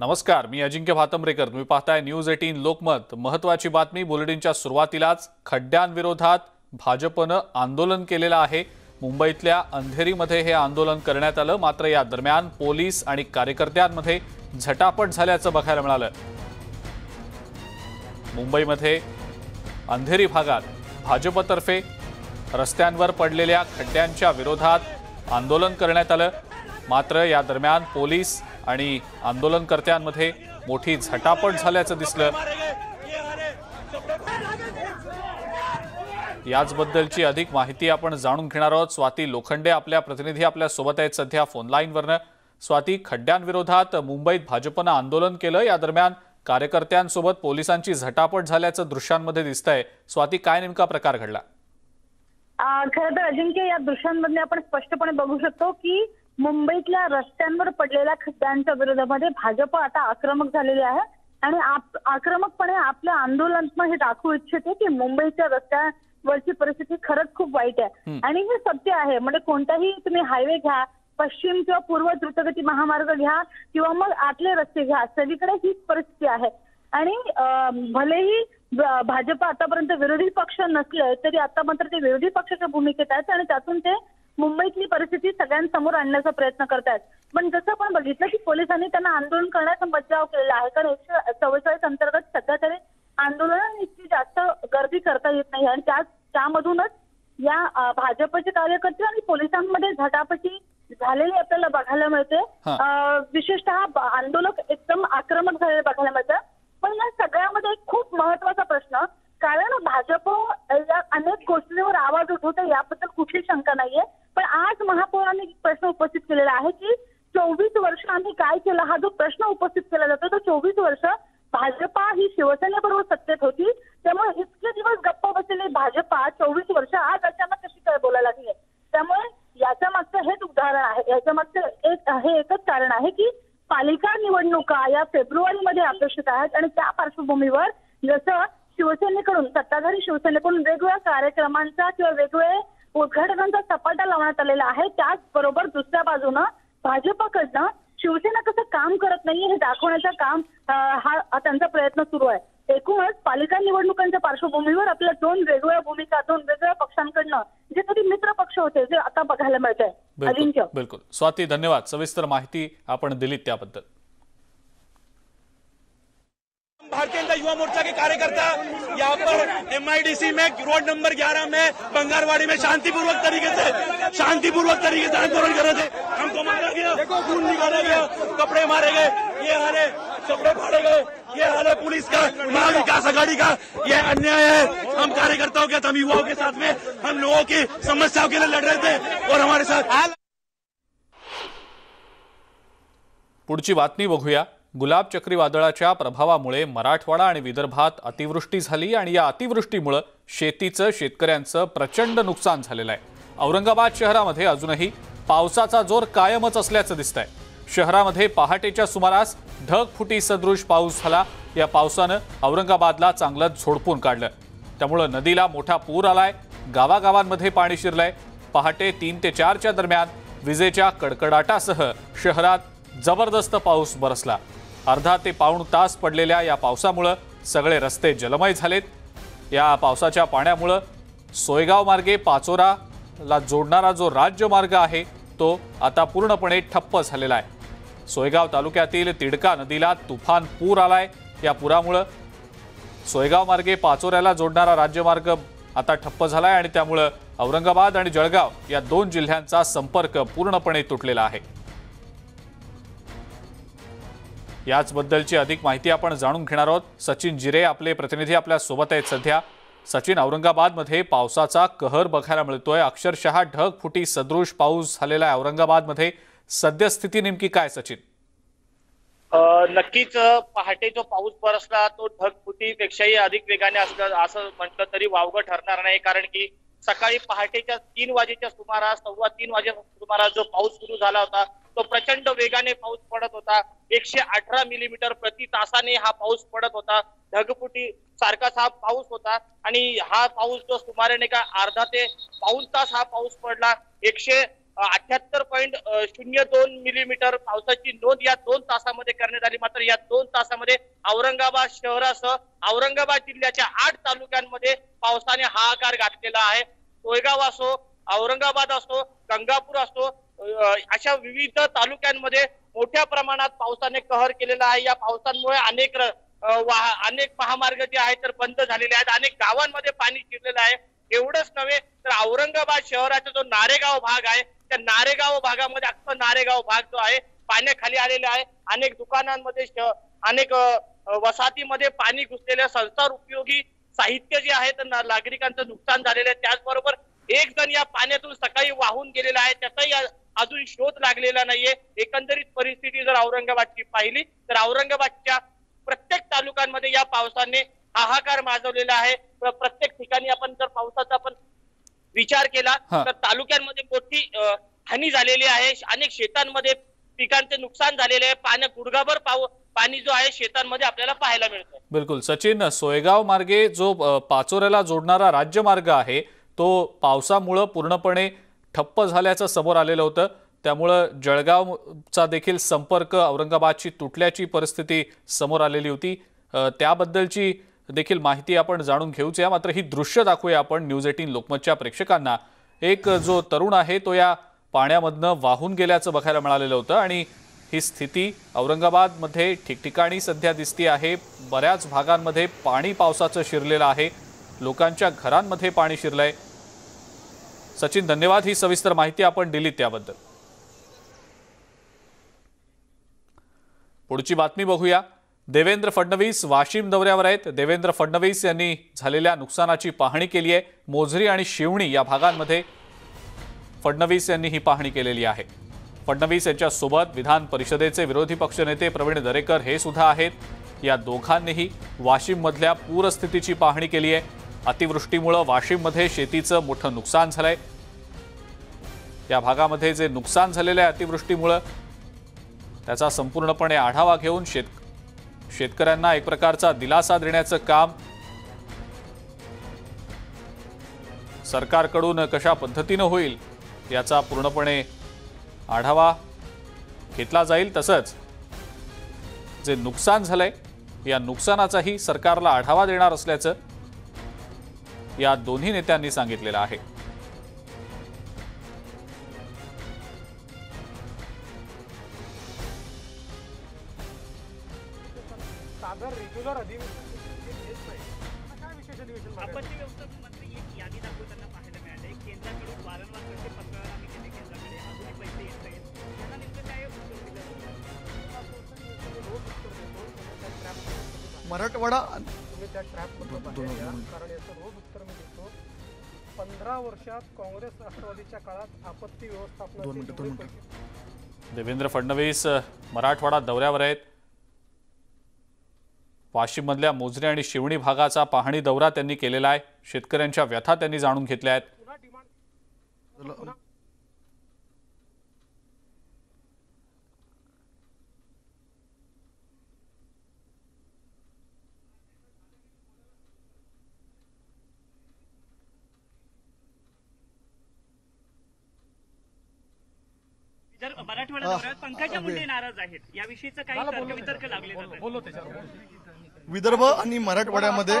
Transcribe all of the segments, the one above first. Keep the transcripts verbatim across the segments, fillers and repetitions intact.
नमस्कार, मी अजिंक्य भांब्रेकर. तुम्ही पाहताय न्यूज अठरा लोकमत. महत्त्वाची बातमी बुलेटिनच्या सुरुवातीलाच. खड्ड्यांविरोधात भाजपनं आंदोलन केलेलं आहे. मुंबईतल्या अंधेरीमध्ये हे आंदोलन करण्यात आलं. मात्र या दरम्यान पोलीस आणि कार्यकर्त्यांमध्ये झटापट झाल्याचं बघायला मिळालं. मुंबईमध्ये अंधेरी भागात भाजपतर्फे रस्त्यांवर पडलेल्या खड्ड्यांच्या विरोधात आंदोलन करण्यात आलं. मात्र या दरम्यान पोलीस आणि आंदोलनकर्त्यांमध्ये मोठी झटापट झाल्याचं दिसलं. याचबद्दलची अधिक माहिती आपण जाणून घेणार आहोत. स्वाती लोखंडे आपल्या प्रतिनिधी आपल्या सोबत आहेत सध्या फोन लाईनवरनं. स्वाती, खड्ड्यांविरोधात मुंबईत भाजपनं आंदोलन केलं. या दरम्यान कार्यकर्त्यांसोबत पोलिसांची झटापट झाल्याचं दृश्यांमध्ये दिसतंय. स्वाती, काय नेमका प्रकार घडला? खरं तर अजिंक्य, या दृश्यांमध्ये आपण स्पष्टपणे बघू शकतो की मुंबईतल्या रस्त्यांवर पडलेल्या खड्ड्यांच्या विरोधामध्ये भाजप आता आक्रमक झालेली आहे आणि आक्रमकपणे आपलं आंदोलन दाखवू इच्छिते की मुंबईच्या रस्त्यांवरची परिस्थिती खरंच खूप वाईट आहे. आणि हे सत्य आहे. म्हणजे कोणताही तुम्ही हायवे घ्या, पश्चिम किंवा पूर्व द्रुतगती महामार्ग घ्या किंवा मग आतले रस्ते घ्या, सगळीकडे हीच परिस्थिती आहे. आणि भलेही भाजप आतापर्यंत विरोधी पक्ष नसले तरी आता मात्र ते विरोधी पक्षाच्या भूमिकेत आहेत आणि त्यातून ते मुंबईतली परिस्थिती सगळ्यांसमोर आणण्याचा प्रयत्न करतात. पण जसं आपण बघितलं की पोलिसांनी त्यांना आंदोलन करण्याचा बचाव केलेला आहे, कारण एकशे चव्वेचाळीस अंतर्गत सध्या तरी आंदोलन इतकी जास्त गर्दी करता येत नाही आणि त्या त्यामधूनच या भाजपचे कार्यकर्ते आणि पोलिसांमध्ये झटापटी झालेली आपल्याला बघायला मिळते. विशेषतः आंदोलक एकदम आक्रमक झालेले बघायला मिळतं. पण या सगळ्यामध्ये एक खूप महत्वाचा प्रश्न, कारण भाजप या अनेक गोष्टींवर आवाज उठवते याबद्दल कुठली शंका नाहीये, पण आज महापौरांनी प्रश्न उपस्थित केलेला आहे की चोवीस वर्ष आम्ही काय केलं. हा जो प्रश्न उपस्थित केला जातो तो चोवीस वर्ष भाजपा ही शिवसेनेबरोबर सत्तेत होती, त्यामुळे इतके दिवस गप्प बसलेली भाजपा चोवीस वर्ष आज अचानक कशी काय बोलायला लागली. त्यामुळे याच्या मागचं हेच उदाहरण आहे. याच्या मागचं एक हे एकच कारण आहे की पालिका निवडणुका या फेब्रुवारीमध्ये अपेक्षित आहेत आणि त्या पार्श्वभूमीवर जसं शिवसेनेकडून, सत्ताधारी शिवसेनेकडून वेगवेगळ्या कार्यक्रमांचा किंवा वेगवेगळे उद्घाटनांचा सपाटा लावण्यात आलेला आहे, त्याचबरोबर दुसऱ्या बाजूनं भाजपकडनं शिवसेना कसं काम करत नाहीये हे दाखवण्याचं काम हा त्यांचा प्रयत्न सुरू आहे. एकूणच पालिका निवडणुकांच्या पार्श्वभूमीवर आपल्या दोन वेगवेगळ्या भूमिका, दोन वेगवेगळ्या पक्षांकडनं जे कधी मित्र पक्ष होते जे आता बघायला मिळत आहे. अजिंक्य. बिलकुल स्वाती, धन्यवाद सविस्तर माहिती आपण दिलीत त्याबद्दल. भारतीय जनता युवा मोर्चा के कार्यकर्ता यहाँ पर एमआईडीसी में रोड नंबर ग्यारह में बंगारवाड़ी में शांतिपूर्वक तरीके से शांतिपूर्वक तरीके से आंदोलन कर रहे थे. हमको मारा गया, खून निकाला गया, कपड़े मारे गए, ये हमारे कपड़े फाड़े गए, ये हमारे पुलिस का, महाविकास अघाड़ी का ये अन्याय है. हम कार्यकर्ताओं के, हम युवाओं के साथ में हम लोगों की समस्याओं के लिए लड़ रहे थे और हमारे साथ. पुढची बातमी बघूया. गुलाब चक्रीवादळाच्या प्रभावामुळे मराठवाडा आणि विदर्भात अतिवृष्टी झाली आणि या अतिवृष्टीमुळे शेतीचं, शेतकऱ्यांचं प्रचंड नुकसान झालेलं आहे. औरंगाबाद शहरामध्ये अजूनही पावसाचा जोर कायमच असल्याचं दिसतंय. शहरामध्ये पहाटेच्या सुमारास ढगफुटी सदृश पाऊस झाला. या पावसानं औरंगाबादला चांगलंच झोडपून काढलं. त्यामुळे नदीला मोठा पूर आलाय. गावागावांमध्ये पाणी शिरलंय. पहाटे तीन ते चारच्या दरम्यान विजेच्या कडकडाटासह शहरात जबरदस्त पाऊस बरसला. अर्धा ते पाऊण तास पडलेल्या या पावसामुळे सगळे रस्ते जलमय झालेत. या पावसाच्या पाण्यामुळे सोयगाव मार्गे पाचोराला जोडणारा जो राज्यमार्ग आहे तो आता पूर्णपणे ठप्प झालेला आहे. सोयगाव तालुक्यातील तिडका नदीला तुफान पूर आलाय. या पुरामुळे सोयगाव मार्गे पाचोऱ्याला जोडणारा राज्यमार्ग आता ठप्प झालाय आणि त्यामुळे औरंगाबाद आणि जळगाव या दोन जिल्ह्यांचा संपर्क पूर्णपणे तुटलेला आहे. याचबद्दलची अधिक माहिती आपण जाणून घेणार आहोत. सचिन जिरे आपले प्रतिनिधी आपल्या सोबत आहेत सध्या. सचिन, औरंगाबादमध्ये पावसाचा कहर बघायला मिळतोय. अक्षरशः ढगफुटी सदृश पाऊस झालेला आहे औरंगाबादमध्ये. सद्यस्थिती नेमकी काय सचिन? नक्कीच पहाटे जो पाऊस बरसला तो ढगफुटीपेक्षाही अधिक वेगाने असला असं म्हटलं तरी वावगं ठरणार नाही, कारण की सकाळी पहाटेच्या तीन वाजेच्या सुमारास सव्वा तीन वाजेच्या सुमारास जो पाऊस सुरू झाला होता तो प्रचंड वेगाने पाऊस पडत होता. एकशे अठरा मिलीमीटर प्रति तासाने हा पाऊस पडत होता. ढगफुटी सारखाच हा पाऊस होता आणि हा पाऊस जो सुमारे नाही का अर्धा ते पाऊण तास हा पाऊस पडला. एकशे अठ्याहत्तर पॉईंट शून्य दोन मिलीमीटर पावसाची नोंद या दोन तासामध्ये करण्यात आली. मात्र या दोन तासामध्ये औरंगाबाद शहरासह औरंगाबाद जिल्ह्याच्या आठ तालुक्यांमध्ये पावसाने हाहाकार घातलेला आहे. कोयगाव असो, औरंगाबाद असो, गंगापूर असो, अशा विविध तालुक्यांमध्ये मोठ्या प्रमाणात पावसाने कहर केलेला आहे. या पावसामुळे अनेक अनेक महामार्ग जे आहेत तर बंद झालेले आहेत. अनेक गावांमध्ये पाणी शिरलेलं आहे. एवढंच नव्हे तर औरंगाबाद शहराचा जो नारेगाव भाग आहे त्या नारेगाव भागामध्ये अख्खा नारेगाव भाग जो आहे पाण्याखाली आलेला आहे. अनेक दुकानांमध्ये, अनेक वसाहतीमध्ये पाणी घुसलेल्या संसार उपयोगी साहित्य जे आहे तर नागरिकांचं नुकसान झालेलं आहे. त्याचबरोबर एक जण या पाण्यातून सकाळी वाहून गेलेला आहे, त्याचाही अजून शोध लागलेला नाहीये. एकंदरीत परिस्थिती जर औरंगाबादची पाहिली तर औरंगाबादच्या प्रत्येक तालुक्यांमध्ये या पावसाने हाहाकार माजवलेला आहे. प्रत्येक ठिकाणी आपण जर पावसाचा आपण विचार केला तर तालुक्यांमध्ये मोठी हानी झालेली आहे. अनेक शेतांमध्ये पिकांचे नुकसान झालेले आहे. पाण्या गुडघाभर पाव पाणी जो आहे शेतांमध्ये आपल्याला पाहायला मिळतंय. बिलकुल सचिन, सोयगाव मार्गे जो पाचोऱ्याला जोडणारा राज्यमार्ग आहे तो पावसामुळे पूर्णपणे ठप्प झाल्याचं समोर आलेलं होतं. त्यामुळं जळगावचा देखील संपर्क औरंगाबादची तुटल्याची परिस्थिती समोर आलेली होती. त्याबद्दलची देखील माहिती आपण जाणून घेऊच. या मात्र ही दृश्य दाखवूया आपण न्यूज अठरा लोकमतच्या प्रेक्षकांना. एक जो तरुण आहे तो या पाण्यामधनं वाहून गेल्याचं बघायला मिळालेलं होतं आणि ही स्थिती औरंगाबादमध्ये ठिकठिकाणी सध्या दिसते आहे. बऱ्याच भागांमध्ये पाणी पावसाचं शिरलेलं आहे, लोकांच्या घरांमध्ये पाणी शिरलंय. सचिन, धन्यवाद ही सविस्तर माहिती आपण दिली त्याबद्दल. पुढची बातमी बघूया. देवेंद्र फडणवीस वाशिम दौऱ्यावर आहेत. देवेंद्र फडणवीस यांनी झालेल्या नुकसानाची पाहणी केली आहे. मोझरी आणि शिवणी या भागांमध्ये फडणवीस यांनी ही पाहणी केलेली आहे. फडणवीस यांच्यासोबत विधान परिषदेचे विरोधी पक्षनेते प्रवीण दरेकर हे सुद्धा आहेत. या दोघांनीही वाशिममधल्या पूरस्थितीची पाहणी केली आहे. अतिवृष्टीमुळे वाशिममध्ये शेतीचं मोठं नुकसान झालंय. या भागामध्ये जे नुकसान झालेलं आहे अतिवृष्टीमुळे त्याचा संपूर्णपणे आढावा घेऊन शेत शेतकऱ्यांना एक प्रकारचा दिलासा देण्याचं काम सरकारकडून कशा पद्धतीनं होईल याचा पूर्णपणे आढावा घेतला जाईल. तसंच जे नुकसान झालंय या नुकसानाचाही सरकारला आढावा देणार असल्याचं या दोन्ही नेत्यांनी सांगितलेलं आहे. मराठवाडा पंधरा वर्षात काँग्रेस राष्ट्रवादीच्या काळात आपत्ती व्यवस्थापन. देवेंद्र फडणवीस मराठवाडा दौऱ्यावर आहेत. वाशिममधल्या मोझरी आणि शिवणी भागाचा पाहणी दौरा त्यांनी केलेला आहे. शेतकऱ्यांच्या व्यथा त्यांनी जाणून घेतल्या आहेत. जर मराठवाडा दौऱ्यात पंकजा मुंडे नाराज आहेत याविषयीचं काही तर्कवितर्क लागले जातात. विदर्भ आणि मराठवाड्यामध्ये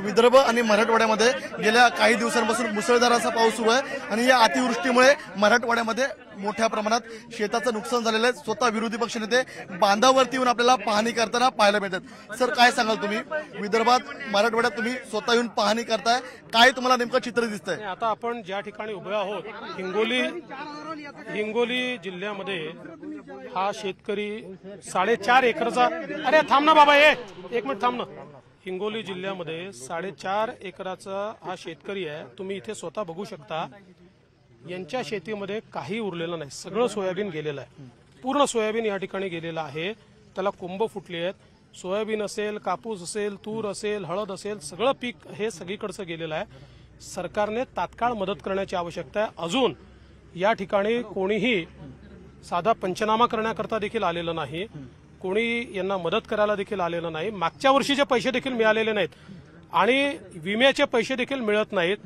विदर्भ आणि मराठवाड्यामध्ये गेल्या काही दिवसांपासून मुसळधार असा पाऊस सुरू आहे आणि या अतिवृष्टीमुळे मराठवाड्यामध्ये मोठ्या प्रमाणात शेताचं नुकसान झालेलं आहे. स्वतः विरोधी पक्षनेते बांधावरती येऊन आपल्याला पाहणी करताना पाहायला मिळतात. सर, काय सांगाल तुम्ही, विदर्भात मराठवाड्यात तुम्ही स्वतः येऊन पाहणी करताय, काय तुम्हाला नेमकं चित्र दिसतंय? आता आपण ज्या ठिकाणी उभे आहोत हिंगोली हिंगोली जिल्ह्यामध्ये हा शेतकरी साडेचार एकरचा अरे थांब ना बाबा ये एक मिनिट थांब ना हिंगोली जिल्ह्यामध्ये साडेचार एकराचा हा शेतकरी आहे. तुम्ही इथे स्वतः बघू शकता. यांच्या शेतीमध्ये काही उरलेलं नाही, सगळं सोयाबीन गेलेलं आहे. पूर्ण सोयाबीन या ठिकाणी गेलेलं आहे. त्याला कोंब फुटली आहेत. सोयाबीन असेल, कापूस असेल, तूर असेल, हळद असेल, सगळं पीक हे सगळीकडचं गेलेलं आहे. सरकारने तात्काळ मदत करण्याची आवश्यकता आहे. अजून या ठिकाणी कोणीही साधा पंचनामा करण्याकरता देखील आलेलं नाही, कोणी यांना मदत करायला देखील आलेलं नाही. मागच्या वर्षीचे पैसे देखील मिळालेले नाहीत आणि विम्याचे पैसे देखील मिळत नाहीत.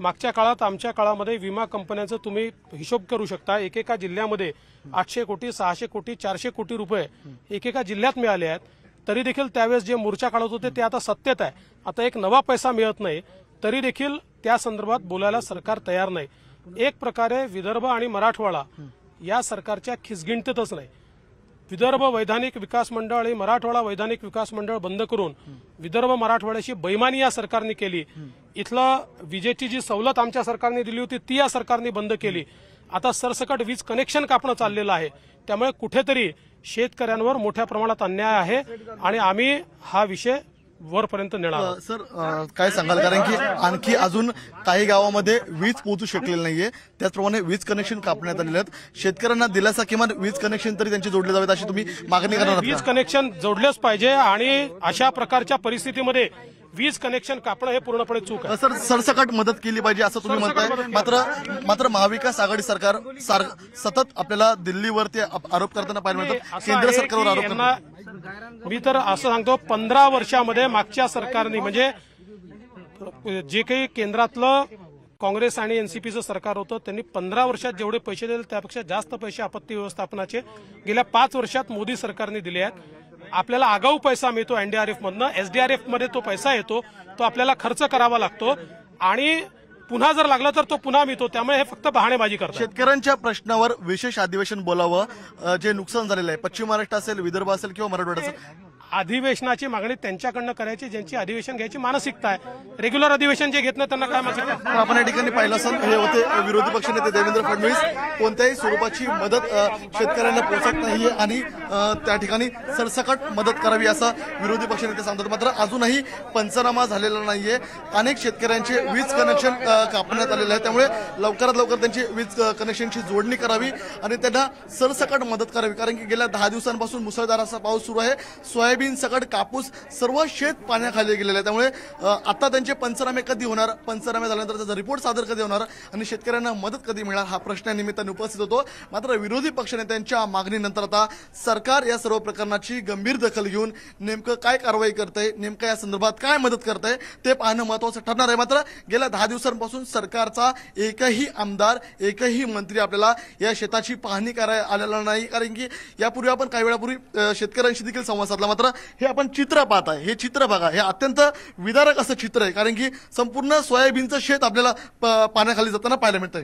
मागच्या काळात आमच्या काळामध्ये विमा कंपन्यांचं तुम्ही हिशोब करू शकता, एकेका जिल्ह्यामध्ये आठशे कोटी सहाशे कोटी चारशे कोटी रुपये एकेका जिल्ह्यात मिळाले आहेत, तरी देखील त्यावेळेस जे मोर्चा काढत होते ते आता सत्तेत आहे, आता एक नवा पैसा मिळत नाही तरी देखील त्या संदर्भात बोलायला सरकार तयार नाही। एक प्रकारे विदर्भ आणि मराठवाडा या सरकारच्या खिसगिंडतच नाही। विदर्भ वैधानिक विकास मंडळ आणि मराठवाडा वैधानिक विकास मंडळ बंद करून विदर्भ मराठवाड्याशी बैमानी या सरकारने केली। इथला विजेची जी सवलत आमच्या सरकारने दिली होती ती या सरकारने बंद केली। आता सरसकट वीज कनेक्शन कापणं चाललेलं आहे, त्यामुळे कुठेतरी शेतकऱ्यांवर मोठ्या प्रमाणात अन्याय आहे आणि आम्ही हा विषय वरपर्यंत नेणार। सर काय सांगाल, कारण की आणखी अजून काही गावामध्ये वीज पोहोचू शकलेली नाहीये, त्याचप्रमाणे वीज कनेक्शन कापण्यात आलेले आहेत, शेतकऱ्यांना दिलासा किमान वीज कनेक्शन तरी त्यांची जोडले जावेत अशी तुम्ही मागणी करणार? वीज कनेक्शन जोडलेच पाहिजे आणि अशा प्रकारच्या परिस्थितीमध्ये वीज कनेक्शन कापणं हे पूर्णपणे चूक आहे। सर सरसकट मदत केली पाहिजे असं तुम्ही म्हणताय, मात्र मात्र महाविकास आघाडी सरकार सतत आपल्याला दिल्लीवरती आरोप करताना पाहायला मिळतात, केंद्र सरकारवर आरोप करतात। मी तर असं सांगतो, पंधरा वर्षामध्ये मागच्या सरकारने म्हणजे जे काही केंद्रातलं काँग्रेस आणि एनसीपीचं सरकार होतं त्यांनी पंधरा वर्षात जेवढे पैसे दिले त्यापेक्षा जास्त पैसे आपत्ती व्यवस्थापनाचे गेल्या पाच वर्षात मोदी सरकारने दिले आहेत। आपल्याला आगाऊ पैसा मिळतो एनडीआरएफ मधनं, एसडीआरएफ मध्ये तो पैसा येतो, तो आपल्याला खर्च करावा लागतो आणि पुन्हा जर लागला तर तो पुन्हा मिळतो, त्यामुळे हे फक्त बहाणेबाजी करतात। शेतकऱ्यांच्या प्रश्नावर विशेष अधिवेशन बोलावं, जे नुकसान झालेलं आहे पश्चिम महाराष्ट्र असेल विदर्भ असेल किंवा मराठवाडा असेल, अधिवेशनाची मागणी त्यांच्याकडनं करायची ज्यांची अधिवेशन घ्यायची मानसिकता आहे। रेग्युलर अधिवेशन जे घेत नाही त्यांना काय मानसिकता? आपण या ठिकाणी पाहिलं असेल, हे होते विरोधी पक्षनेते देवेंद्र फडणवीस, कोणत्याही स्वरूपाची मदत शेतकऱ्यांना पोहोचत नाहीये आणि त्या ठिकाणी सरसकट मदत करावी असं विरोधी पक्षनेते सांगतात, मात्र अजूनही पंचनामा झालेला नाहीये। अनेक शेतकऱ्यांचे वीज कनेक्शन कापण्यात आलेलं आहे, त्यामुळे लवकरात लवकर त्यांची वीज कनेक्शनची जोडणी करावी आणि त्यांना सरसकट मदत करावी, कारण की गेल्या दहा दिवसांपासून मुसळधार असा पाऊस सुरू आहे। सोयाबीन बीन सकट कापूस सर्व शेत पाण्याखाली गेलेलं आहे, त्यामुळे आता त्यांचे पंचनामे कधी होणार, पंचनामे झाल्यानंतर त्याचा रिपोर्ट सादर कधी होणार आणि शेतकऱ्यांना मदत कधी मिळणार हा प्रश्न निमित्ताने उपस्थित होतो। मात्र विरोधी पक्षनेत्यांच्या मागणीनंतर आता सरकार या सर्व प्रकरणाची गंभीर दखल घेऊन नेमकं काय कारवाई करतंय, नेमकं या संदर्भात काय मदत करतंय ते पाहणं महत्वाचं ठरणार आहे। मात्र गेल्या दहा दिवसांपासून सरकारचा एकही आमदार एकही मंत्री आपल्याला या शेताची पाहणी करायला आलेला नाही, कारण की यापूर्वी आपण काही वेळापूर्वी शेतकऱ्यांशी देखील संवाद साधला, मात्र हे आपण चित्र पाहत आहे, हे चित्र बघा, हे अत्यंत विदारक असं चित्र आहे, कारण की संपूर्ण सोयाबीनचं शेत आपल्याला पाण्याखाली जाताना पाहायला मिळतंय।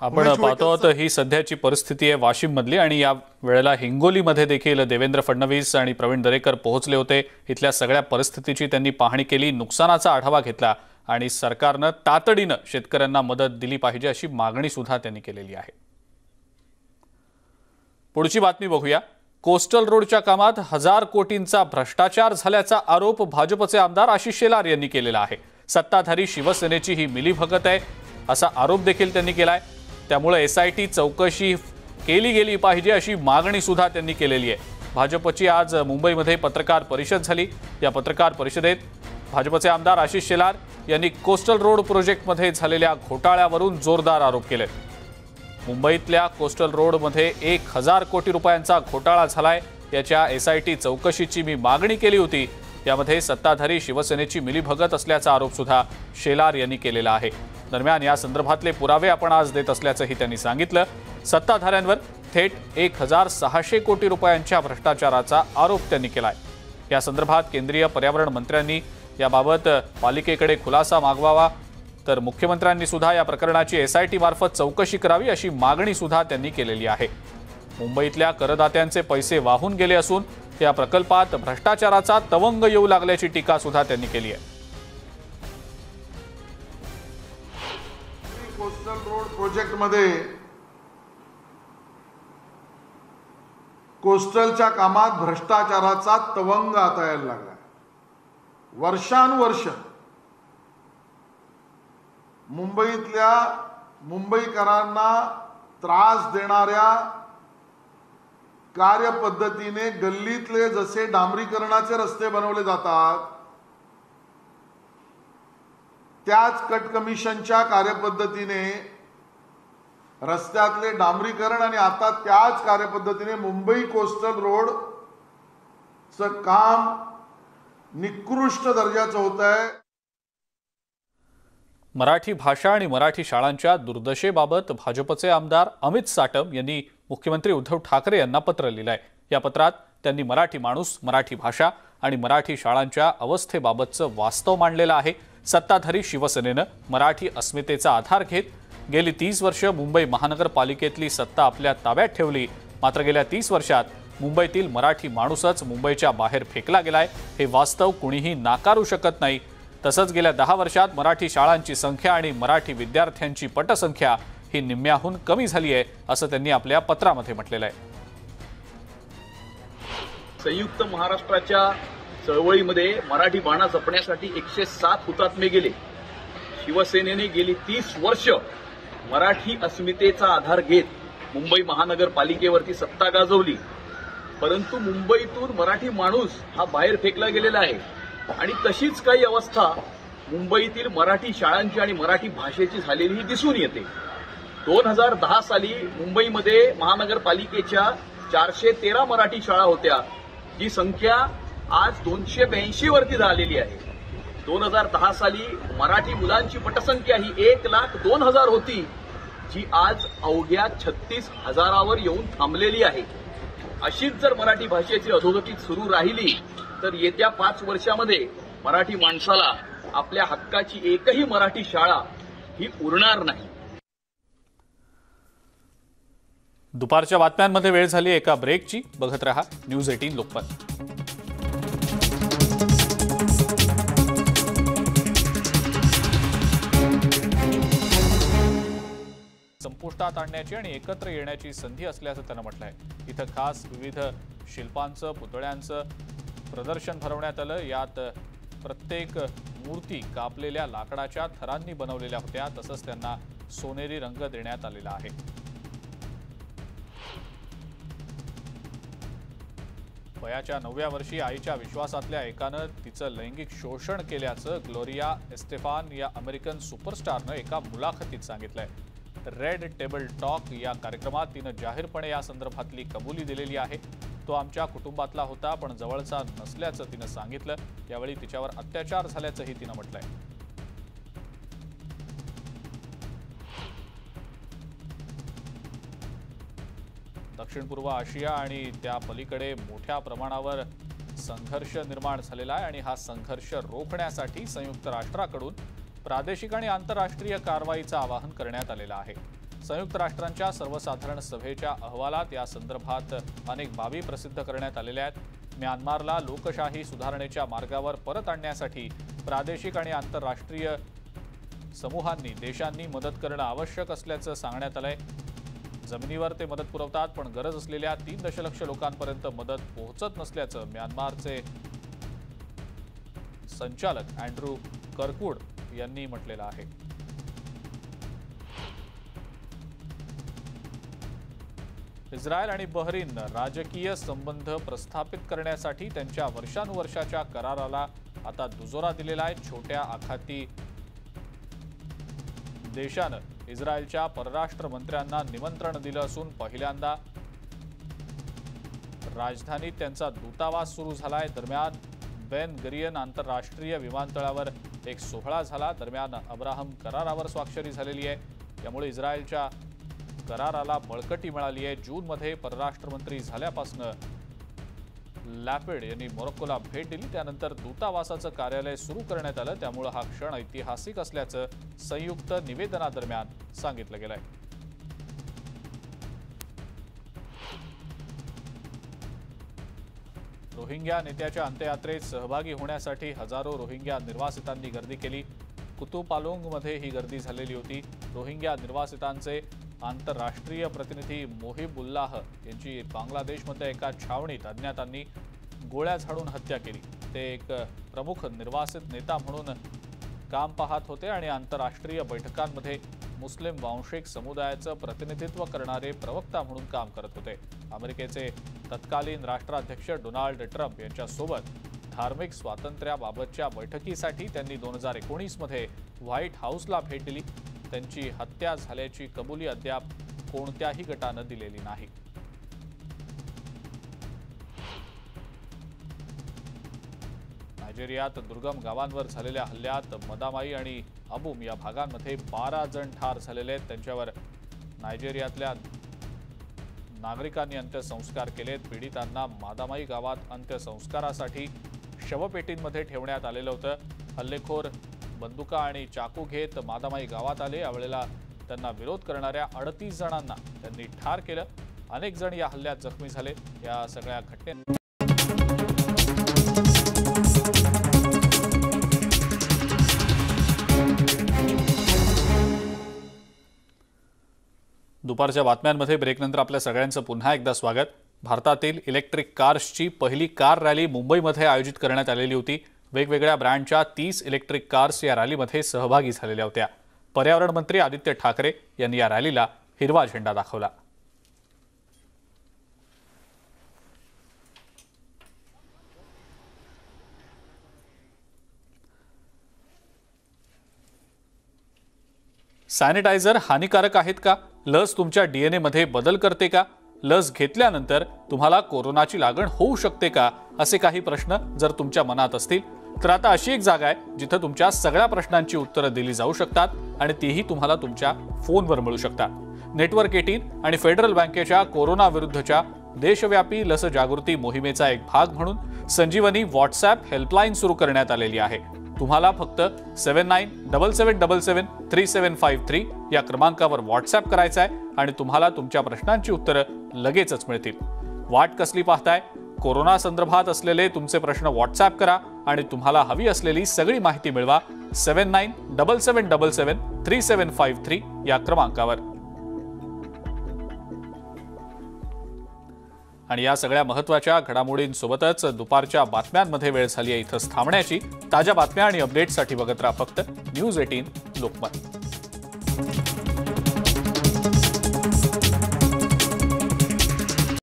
आपण पाहतो आहोत ही सध्याची परिस्थिती आहे वाशिममधली आणि या वेळेला हिंगोलीमध्ये देखील देवेंद्र फडणवीस आणि प्रवीण दरेकर पोहोचले होते, इथल्या सगळ्या परिस्थितीची त्यांनी पाहणी केली, नुकसानाचा आढावा घेतला आणि सरकारनं तातडीनं शेतकऱ्यांना मदत दिली पाहिजे अशी मागणी सुद्धा त्यांनी केलेली आहे। पुढची बातमी बघूया, कोस्टल रोडच्या कामात हजार कोटींचा भ्रष्टाचार झाल्याचा आरोप भाजपचे आमदार आशिष शेलार यांनी केलेला आहे। सत्ताधारी शिवसेनेची ही मिलीभगत आहे असा आरोप देखील त्यांनी केलाय, त्यामुळे एसआयटी चौकशी केली गेली पाहिजे अशी मागणी सुद्धा त्यांनी केलेली आहे। भाजपची आज मुंबईमध्ये पत्रकार परिषद झाली, या पत्रकार परिषदेत भाजपचे आमदार आशिष शेलार यांनी कोस्टल रोड प्रोजेक्टमध्ये झालेल्या घोटाळ्यावरून जोरदार आरोप केले। मुंबईतल्या कोस्टल रोडमध्ये एक हजार कोटी रुपयांचा घोटाळा झालाय, याच्या एसआयटी चौकशीची मी मागणी केली होती, यामध्ये सत्ताधारी शिवसेनेची मिलीभगत असल्याचा आरोप सुद्धा शेलार यांनी केलेला आहे। दरम्यान या संदर्भातले पुरावे आपण आज देत असल्याचंही त्यांनी सांगितलं। सत्ताधाऱ्यांवर थेट एक हजार सहाशे कोटी रुपयांच्या भ्रष्टाचाराचा आरोप त्यांनी केलाय। या संदर्भात केंद्रीय पर्यावरण मंत्र्यांनी याबाबत पालिकेकडे खुलासा मागवावा, तर मुख्यमंत्र्यांनी सुद्धा या प्रकरणाची एसआयटी मार्फत चौकशी करावी अशी मागणी सुद्धा त्यांनी केलेली आहे। मुंबईतल्या करदात्यांचे पैसे वाहून गेले असून या प्रकल्पात भ्रष्टाचाराचा तवंग येऊ लागल्याची टीका सुद्धा त्यांनी केली आहे। कोस्टल रोड प्रोजेक्ट मध्ये कोस्टलच्या कामात भ्रष्टाचाराचा तवंग आता यायला लागला। वर्षानुवर्ष मुंबईतल्या मुंबईकरांना त्रास देणाऱ्या कार्यपद्धतीने गल्लीतले जसे डांबरीकरणाचे रस्ते बनवले जातात, त्याच कट कमिशनच्या कार्यपद्धतीने रस्त्यातले डांबरीकरण आणि आता त्याच कार्यपद्धतीने मुंबई कोस्टल रोडचं काम निकृष्ट दर्जाचं होतं आहे। मराठी भाषा आणि मराठी शाळांच्या दुर्दशेबाबत भाजपचे आमदार अमित साटम यांनी मुख्यमंत्री उद्धव ठाकरे यांना पत्र लिहिलंय। या पत्रात त्यांनी मराठी माणूस मराठी भाषा आणि मराठी शाळांच्या अवस्थेबाबतचं वास्तव मांडलेलं आहे। सत्ताधारी शिवसेनेनं मराठी अस्मितेचा आधार घेत गेली तीस वर्ष मुंबई महानगरपालिकेतली सत्ता आपल्या ताब्यात ठेवली। मात्र गेल्या तीस वर्षात मुंबईतील मराठी माणूसच मुंबईच्या बाहेर फेकला गेलाय, हे वास्तव कोणीही नाकारू शकत नाही। तसंच गेल्या दहा वर्षात मराठी शाळांची संख्या आणि मराठी विद्यार्थ्यांची पटसंख्या ही निम्म्याहून कमी झाली आहे, असं त्यांनी आपल्या पत्रामध्ये म्हटलेलं आहे। संयुक्त महाराष्ट्राच्या चळवळीमध्ये मराठी बाणा जपण्यासाठी एकशे सात हुतात्मे गेले। शिवसेनेने गेली तीस वर्ष मराठी अस्मितेचा आधार घेत मुंबई महानगरपालिकेवरती सत्ता गाजवली, परंतु मुंबईतून मराठी माणूस हा बाहेर फेकला गेलेला आहे। आणि तशीच काही अवस्था मुंबईतील मराठी शाळांची आणि मराठी भाषेची झालेली दिसून येते। दोन हजार दहा साली मुंबईमध्ये महानगरपालिकेच्या चारशे तेरा मराठी शाळा होत्या, जी संख्या आज दोनशे ब्याऐंशी वरती झालेली आहे। दोन हजार दहा साली मराठी मुलांची पटसंख्या ही एक लाख दोन हजार होती, जी आज अवघ्या छत्तीस हजारावर येऊन थांबलेली आहे। अशीच जर मराठी भाषेची अधोगती सुरू राहिली तर येत्या पाच वर्षामध्ये मराठी माणसाला आपल्या हक्काची एकही मराठी शाळा ही उरणार नाही। दुपारच्या बातम्यांमध्ये वेळ झाली एका ब्रेकची। बघत रहा न्यूज अठरा लोकमत। संपुष्टात आणण्याची आणि एकत्र येण्याची संधी असल्याचं त्यांना म्हटलं आहे। इथं खास विविध शिल्पांचं पुतळ्यांचं प्रदर्शन भरवण्यात आलं। यात प्रत्येक मूर्ती कापलेल्या लाकडाच्या थरांनी बनवलेल्या होत्या, तसंच त्यांना सोनेरी रंग देण्यात आलेला आहे। वयाच्या नवव्या वर्षी आईच्या विश्वासातल्या एकानं तिचं लैंगिक शोषण केल्याचं ग्लोरिया एस्टेफान या अमेरिकन सुपरस्टारनं एका मुलाखतीत सांगितलंय। रेड टेबल टॉक या कार्यक्रमात तिनं जाहीरपणे या संदर्भातली कबुली दिलेली आहे। तो आमच्या कुटुंबातला होता पण जवळचा नसल्याचं तिनं सांगितलं। यावेळी तिच्यावर अत्याचार झाल्याचंही तिनं म्हटलंय। दक्षिण पूर्व आशिया आणि त्या पलीकडे मोठ्या प्रमाणावर संघर्ष निर्माण झालेला आहे आणि हा संघर्ष रोखण्यासाठी संयुक्त राष्ट्राकडून प्रादेशिक आणि आंतरराष्ट्रीय कारवाईचं आवाहन करण्यात आलेलं आहे। संयुक्त राष्ट्रांच्या सर्वसाधारण सभेच्या अहवालात या संदर्भात अनेक बाबी प्रसिद्ध करण्यात आलेल्या आहेत। म्यानमारला लोकशाही सुधारणेच्या मार्गावर परत आणण्यासाठी प्रादेशिक आणि आंतरराष्ट्रीय समूहांनी देशांनी मदत करणं आवश्यक असल्याचं सांगण्यात आलं आहे। जमिनीवर ते मदत पुरवतात पण गरज असलेल्या तीन दशलक्ष लोकांपर्यंत मदत पोहोचत नसल्याचं म्यानमारचे संचालक अँड्रू करकूड यांनी म्हटलेलं आहे। इस्रायल आणि बहरीन राजकीय संबंध प्रस्थापित करण्यासाठी त्यांच्या वर्षानुवर्षाच्या कराराला आता दुजोरा दिलेला आहे। छोट्या आखाती देशानं इस्रायलच्या परराष्ट्र मंत्र्यांना निमंत्रण दिलं असून पहिल्यांदा राजधानीत त्यांचा दूतावास सुरू झालाय। दरम्यान बेन गरियन आंतरराष्ट्रीय विमानतळावर एक सोहळा झाला। दरम्यान अब्राहम करारावर स्वाक्षरी झालेली आहे, त्यामुळे इस्रायलच्या कराराला बळकटी मिळाली आहे। जूनमध्ये परराष्ट्रमंत्री झाल्यापासून लॅपिड यांनी मोरोक्कोला भेट दिली, त्यानंतर दूतावासाचं कार्यालय सुरू करण्यात आलं। त्यामुळे हा क्षण ऐतिहासिक असल्याचं संयुक्त निवेदनादरम्यान सांगितलं गेलंय। रोहिंग्या नेत्याच्या अंत्ययात्रेत सहभागी होण्यासाठी हजारो रोहिंग्या निर्वासितांनी गर्दी केली। कुतुपालोंगमध्ये ही गर्दी झालेली होती। रोहिंग्या निर्वासितांचे आंतरराष्ट्रीय प्रतिनिधी मोहिबुल्लाह यांची बांगलादेशमध्ये एका छावणीत अज्ञातांनी गोळ्या झाडून हत्या केली। ते एक प्रमुख निर्वासित नेता म्हणून काम पाहत होते आणि आंतरराष्ट्रीय बैठकांमध्ये मुस्लिम वांशिक समुदायाचं प्रतिनिधित्व करणारे प्रवक्ता म्हणून काम करत होते। अमेरिकेचे तत्कालीन राष्ट्राध्यक्ष डोनाल्ड ट्रम्प यांच्यासोबत धार्मिक स्वातंत्र्याबाबतच्या बैठकीसाठी त्यांनी दोन हजार एकोणीसमध्ये व्हाईट हाऊसला भेट दिली। त्यांची हत्या झाल्याची कबुली अद्याप कोणत्याही गटानं दिलेली नाही। नायजेरियात दुर्गम गावांवर झालेल्या हल्ल्यात मदामाई आणि अबूम या भागांमध्ये बारा जण ठार झालेले आहेत। त्यांच्यावर नायजेरियातल्या नागरिकांनी अंत्यसंस्कार केलेत। पीडितांना मदामाई गावात अंत्यसंस्कारासाठी शवपेटींमध्ये ठेवण्यात आलेलं होतं। हल्लेखोर बंदुका आणि चाकू घेत मदामाई गावात आले। यावेळेला त्यांना विरोध करणाऱ्या अडतीस जणांना त्यांनी ठार केलं। अनेक जण या हल्ल्यात जखमी झाले। या सगळ्या घटनेत दुपारच्या बातम्यांमध्ये ब्रेकनंतर आपल्या सगळ्यांचं पुन्हा एकदा स्वागत। भारतातील इलेक्ट्रिक कार्सची पहिली कार रॅली मुंबईमध्ये आयोजित करण्यात आलेली होती। वेगवेगळ्या ब्रँडच्या तीस इलेक्ट्रिक कार्स या रॅलीमध्ये सहभागी झालेल्या होत्या। पर्यावरण मंत्री आदित्य ठाकरे यांनी या रॅलीला हिरवा झेंडा दाखवला। सॅनिटायझर हानिकारक आहेत का? लस तुमच्या डीएनए मध्ये बदल करते का? लस घेतल्यानंतर तुम्हाला कोरोनाची लागण होऊ शकते का? असे काही प्रश्न जर तुमच्या मनात असतील तर आता अशी एक जागा आहे जिथे तुमच्या सगळ्या प्रश्नांची उत्तरं दिली जाऊ शकतात आणि तीही तुम्हाला तुमच्या फोनवर मिळू शकतात। नेटवर्क अठरा आणि फेडरल बँकेच्या कोरोना विरुद्धच्या देशव्यापी लस जागृती मोहिमेचा एक भाग म्हणून संजीवनी व्हॉट्सॲप हेल्पलाईन सुरू करण्यात आलेली आहे। तुम्हाला फक्त seven nine double seven double seven three seven five three या क्रमांकावर व्हॉट्सॲप करायचा आहे आणि तुम्हाला तुमच्या प्रश्नांची उत्तरं लगेचच मिळतील। वाट कसली पाहताय? कोरोना संदर्भात असलेले तुमचे प्रश्न व्हॉट्सॲप करा आणि तुम्हाला हवी असलेली सगळी माहिती मिळवा seven nine double seven double seven three seven five three या क्रमांकावर। आणि या सगळ्या महत्त्वाच्या घडामोडींसोबतच दुपारच्या बातम्यांमध्ये वेळ झाली आहे इथंच थांबण्याची। ताज्या बातम्या आणि अपडेट्ससाठी बघत राहा फक्त न्यूज एटीन लोकमत।